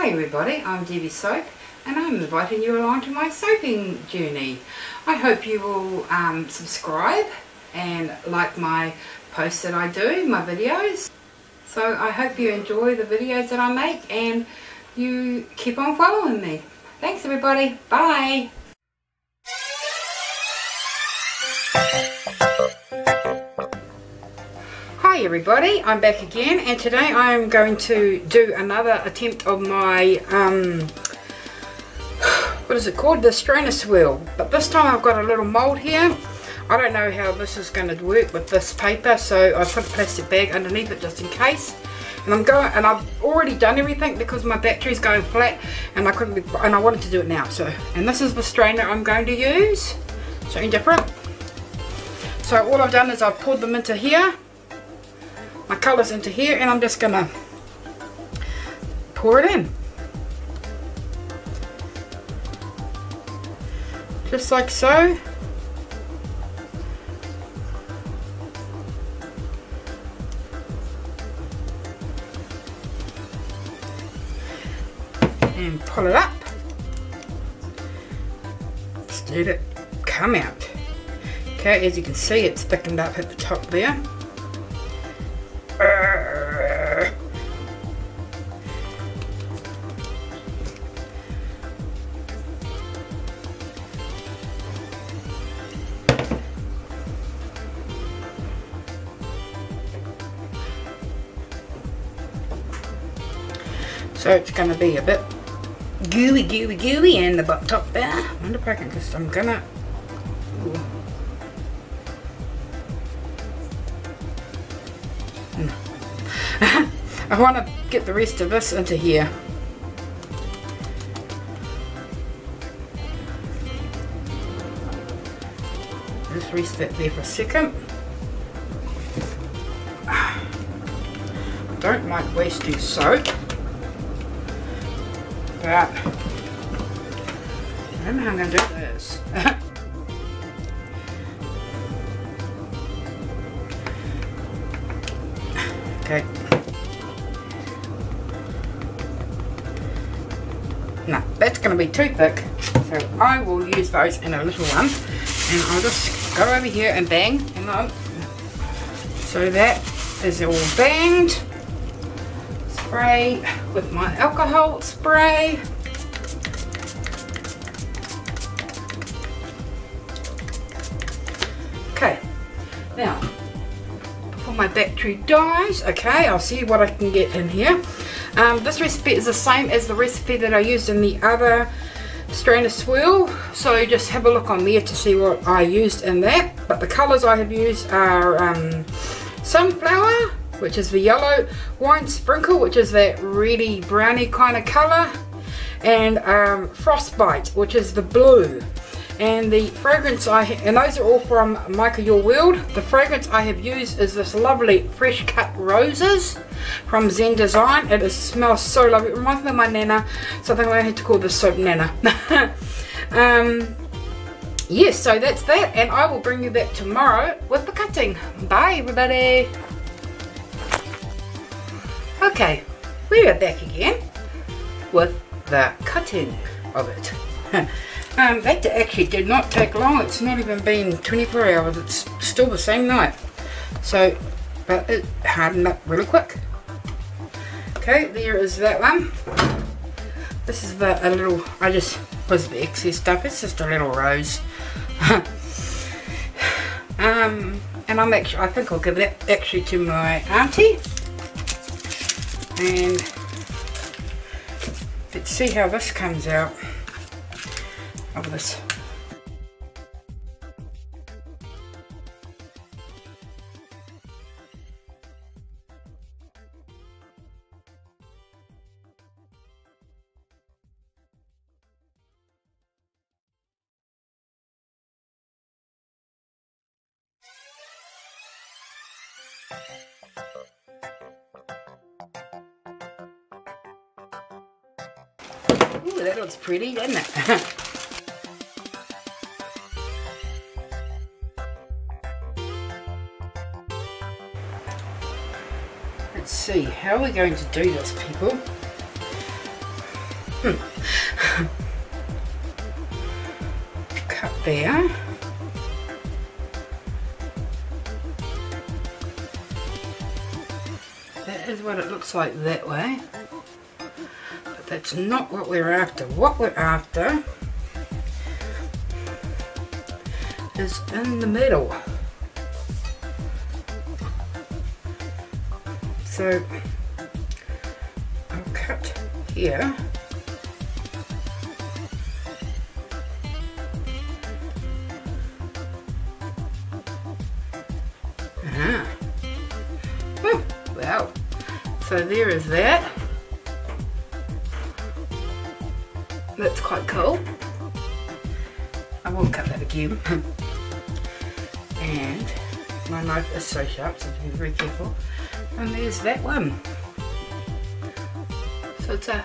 Hi everybody, I'm Debbie Soap and I'm inviting you along to my soaping journey. I hope you will subscribe and like my posts that I do, my videos. So I hope you enjoy the videos that I make and you keep on following me. Thanks everybody, bye! Hi everybody, I'm back again and today I am going to do another attempt of my, what is it called, the Strainer Swirl. But this time I've got a little mould here. I don't know how this is going to work with this paper, so I put a plastic bag underneath it just in case. And I've already done everything because my battery's going flat and I wanted to do it now. And this is the strainer I'm going to use, something different. So all I've done is I've poured them into here. My colours into here and I'm just gonna pour it in just like so, and pull it up, just let it come out. Okay, as you can see it's thickened up at the top there. So it's going to be a bit gooey in the top there. I wonder if I can just, I'm going to... I want to get the rest of this into here. Just rest that there for a second. I don't like wasting soap, but I don't know how I'm going to do this. Okay. No, that's going to be too thick, so I will use those in a little one, and I'll just go over here and bang, so that is all banged. Spray with my alcohol spray. Okay, now before my battery dies, okay, I'll see what I can get in here. This recipe is the same as the recipe that I used in the other Strainer Swirl, so just have a look on there to see what I used in that. But the colours I have used are sunflower, which is the yellow, wine sprinkle, which is that really browny kind of colour, and frostbite, which is the blue. And the fragrance and those are all from Mica Your World. The fragrance I have used is this lovely fresh cut roses from Zen Design. It smells so lovely. It reminds me of my Nana, so I think I had to call this soap Nana. Yes, so that's that, and I will bring you back tomorrow with the cutting. Bye everybody. Okay, we are back again with the cutting of it. That actually did not take long. It's not even been 24 hours. It's still the same night. So, but it hardened up really quick. Okay, there is that one. This is a little, I just was the excess stuff. It's just a little rose. And I think I'll give that actually to my auntie. And let's see how this comes out. Of this. Ooh, that looks pretty, doesn't it? Let's see, how are we going to do this, people? Cut there. That is what it looks like that way, but that's not what we're after. What we're after is in the middle. So I'll cut here. Woo, wow. So there is that. That's quite cool. I won't cut that again. And my knife is so sharp, so I have to be very careful. And there's that one. So it's a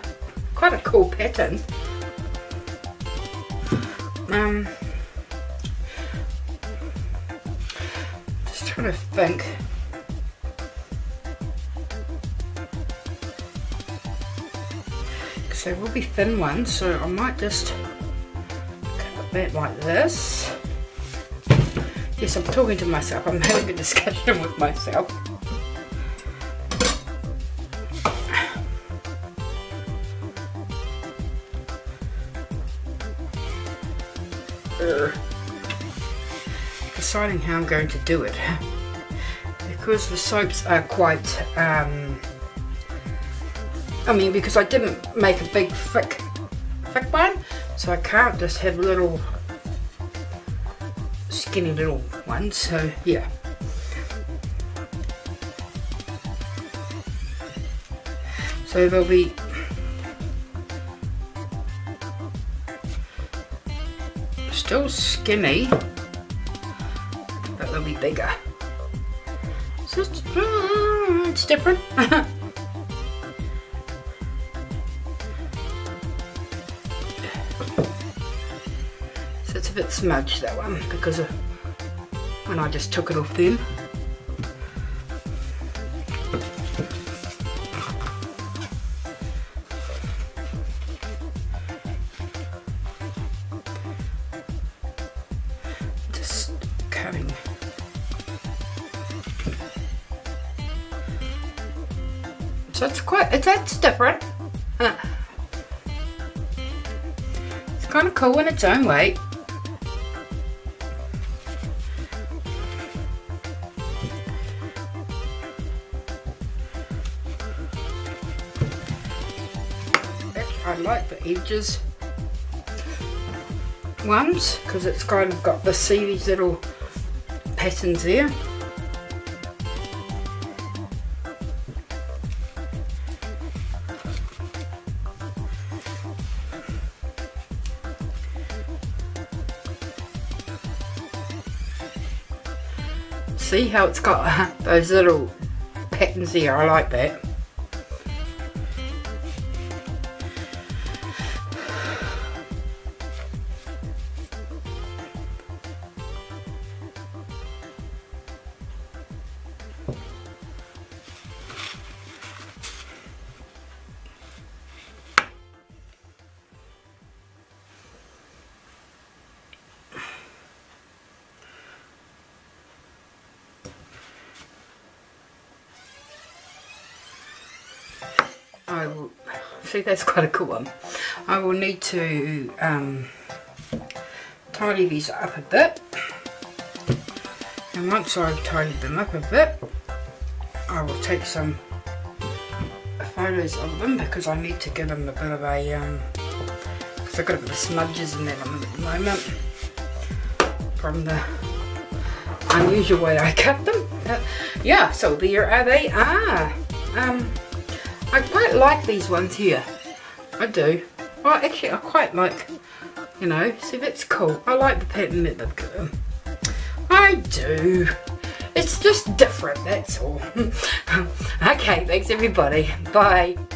quite a cool pattern. Just trying to think. So it will be thin ones, so I might just cut that like this. Yes, I'm talking to myself. I'm having a discussion with myself. Deciding how I'm going to do it, because the soaps are quite because I didn't make a big thick one, so I can't just have little skinny little ones. So yeah, so there'll be still skinny, but they'll be bigger. So it's different. So it's a bit smudged, that one, because of when I just took it off them. That's different. It's kind of cool in its own way. I like the edges ones because it's kind of got the these little patterns there. See how it's got those little patterns there? I like that. See, that's quite a cool one. I will need to tidy these up a bit, and once I've tidied them up a bit, I will take some photos of them, because I need to give them a bit of a because I've got a bit of smudges in them at the moment from the unusual way I cut them. Yeah, so there are they are. I quite like these ones here, I do. Well, actually I quite like, you know, see, that's cool. I like the pattern that they've got. I do. It's just different, that's all. Okay, thanks everybody. Bye.